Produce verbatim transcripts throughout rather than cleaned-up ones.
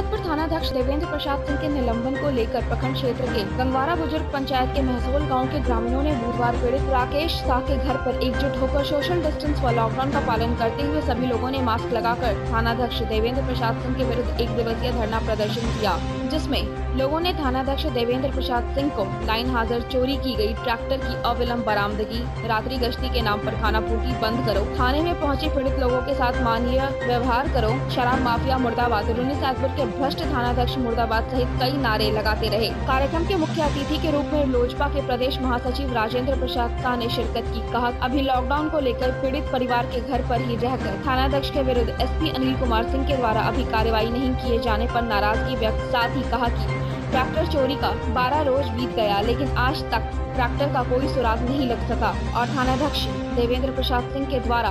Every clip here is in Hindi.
रुन्नीसैदपुर थानाध्यक्ष देवेंद्र प्रसाद सिंह के निलंबन को लेकर प्रखंड क्षेत्र के गंगवारा बुजुर्ग पंचायत के महजोल गांव के ग्रामीणों ने बुधवार पीड़ित राकेश शाह के घर पर एकजुट होकर सोशल डिस्टेंस व लॉकडाउन का पालन करते हुए सभी लोगों ने मास्क लगाकर थानाध्यक्ष देवेंद्र प्रसाद सिंह के विरुद्ध एक दिवसीय धरना प्रदर्शन किया, जिसमें लोगों ने थानाध्यक्ष देवेंद्र प्रसाद सिंह को लाइन हाजिर चोरी की गयी ट्रैक्टर की अविलंब बरामदगी, रात्रि गश्ती के नाम पर खाना पूर्ति बंद करो, थाने में पहुँचे पीड़ित लोगों के साथ मानवीय व्यवहार करो, शराब माफिया मुर्दाबाद, रुन्नीसैदपुर के भ्रष्ट थानाध्यक्ष मुर्दाबाद सहित कई नारे लगाते रहे। कार्यक्रम के मुख्य अतिथि के रूप में लोजपा के प्रदेश महासचिव राजेंद्र प्रसाद शाह ने शिरकत की। कहा, अभी लॉकडाउन को लेकर पीड़ित परिवार के घर पर ही रहकर थानाध्यक्ष के विरुद्ध एसपी अनिल कुमार सिंह के द्वारा अभी कार्रवाई नहीं किए जाने पर नाराजगी व्यक्त। साथ ही कहा कि ट्रैक्टर चोरी का बारह रोज बीत गया लेकिन आज तक ट्रैक्टर का कोई सुराग नहीं लग सका और थानाध्यक्ष देवेंद्र प्रसाद सिंह के द्वारा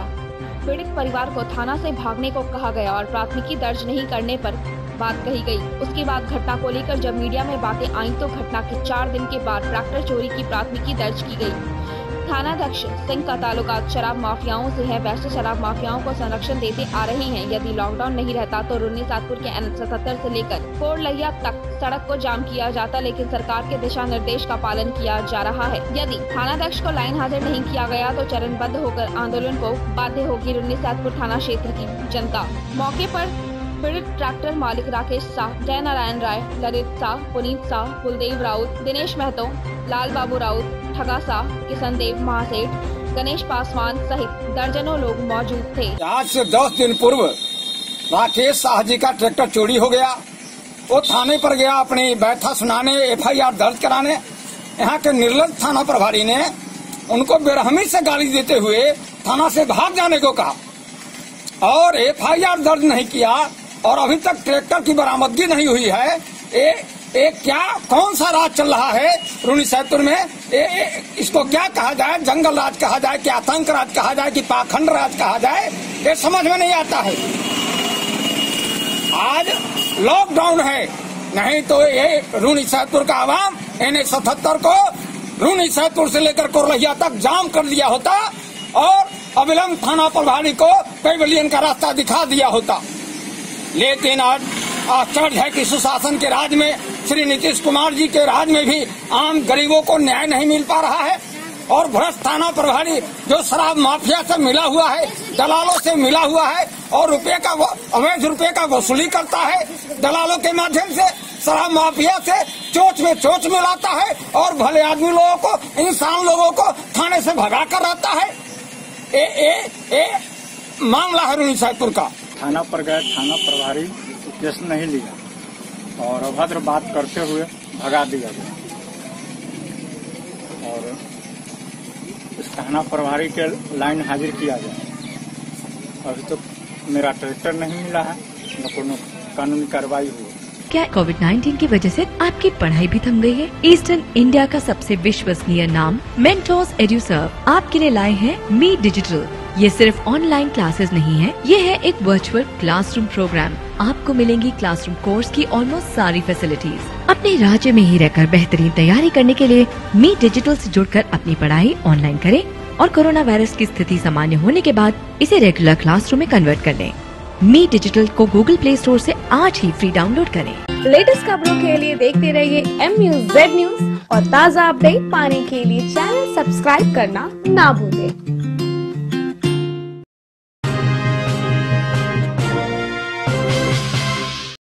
पीड़ित परिवार को थाना से भागने को कहा गया और प्राथमिकी दर्ज नहीं करने पर बात कही गई। उसके बाद घटना को लेकर जब मीडिया में बातें आईं तो घटना के चार दिन के बाद ट्रैक्टर चोरी की प्राथमिकी दर्ज की गई। थानाध्यक्ष सिंह का ताल्लुकात शराब माफियाओं से है, वैसे शराब माफियाओं को संरक्षण देते आ रहे हैं। यदि लॉकडाउन नहीं रहता तो रुन्नीसैदपुर के एन सतहत्तर से लेकर कोरहिया तक सड़क को जाम किया जाता, लेकिन सरकार के दिशा निर्देश का पालन किया जा रहा है। यदि थानाध्यक्ष को लाइन हाजिर नहीं किया गया तो चरणबद्ध होकर आंदोलन को बाध्य होगी रुन्नीसैदपुर थाना क्षेत्र की जनता। मौके पर पीड़ित ट्रैक्टर मालिक राकेश शाह, जय नारायण राय, ललित शाह, पुनीत शाह, कुलदेव राउत, दिनेश महतो, लाल बाबू राउत, ठगा शाह, किशनदेव महासेठ, गणेश पासवान सहित दर्जनों लोग मौजूद थे। आज से दस दिन पूर्व राकेश शाह जी का ट्रैक्टर चोरी हो गया। वो थाने पर गया अपनी बैठा सुनाने, एफ आई आर दर्ज कराने। यहाँ के निर्लज थाना प्रभारी ने उनको बेरहमी से गाली देते हुए थाना से भाग जाने को कहा और एफ आई आर दर्ज नहीं किया और अभी तक ट्रैक्टर की बरामदगी नहीं हुई है। ए, ए, क्या कौन सा राज चल रहा है रुन्नीसैदपुर में? ए, ए, इसको क्या कहा जाए? जंगल राज कहा जाए कि आतंक राज कहा जाए कि पाखंड राज कहा जाए? ये समझ में नहीं आता है। आज लॉकडाउन है, नहीं तो ये रुन्नीसैदपुर का आवाम एन सतहत्तर को रुन्नीसैदपुर से लेकर कोरहिया तक जाम कर दिया होता और अविलंब थाना प्रभारी को पेविलियन का रास्ता दिखा दिया होता। लेकिन आज आश्चर्य है कि सुशासन के राज में, श्री नीतीश कुमार जी के राज में भी आम गरीबों को न्याय नहीं मिल पा रहा है और भ्रष्ट थाना प्रभारी जो शराब माफिया से मिला हुआ है, दलालों से मिला हुआ है और रुपए का अवैध रुपए का वसूली करता है, दलालों के माध्यम से शराब माफिया से चोच में चोच मिलाता है और भले आदमी लोगों को, इंसान लोगों को थाने से भगा कर रहता है। ए, ए, ए, मामला है रुन्नीसैदपुर का। थाना पर गए, थाना प्रभारी केस नहीं लिया और अभद्र बात करते हुए भगा दिया गया और इस थाना प्रभारी के लाइन हाजिर किया गया। अभी तो मेरा ट्रैक्टर नहीं मिला है, न कोई कानूनी कार्रवाई हुई। क्या कोविड नाइन्टीन की वजह से आपकी पढ़ाई भी थम गई है? ईस्टर्न इंडिया का सबसे विश्वसनीय नाम मेंटोस एड्यूसर्व आपके लिए लाए हैं मी डिजिटल। ये सिर्फ ऑनलाइन क्लासेस नहीं है, ये है एक वर्चुअल क्लासरूम प्रोग्राम। आपको मिलेंगी क्लासरूम कोर्स की ऑलमोस्ट सारी फैसिलिटीज। अपने राज्य में ही रहकर बेहतरीन तैयारी करने के लिए मी डिजिटल से जुड़कर अपनी पढ़ाई ऑनलाइन करें और कोरोना वायरस की स्थिति सामान्य होने के बाद इसे रेगुलर क्लासरूम में कन्वर्ट कर लें। मी डिजिटल को गूगल प्ले स्टोर से आज ही फ्री डाउनलोड करें। लेटेस्ट खबरों के लिए देखते रहिए एम यू जेड न्यूज़ और ताज़ा अपडेट पाने के लिए चैनल सब्सक्राइब करना ना भूलें।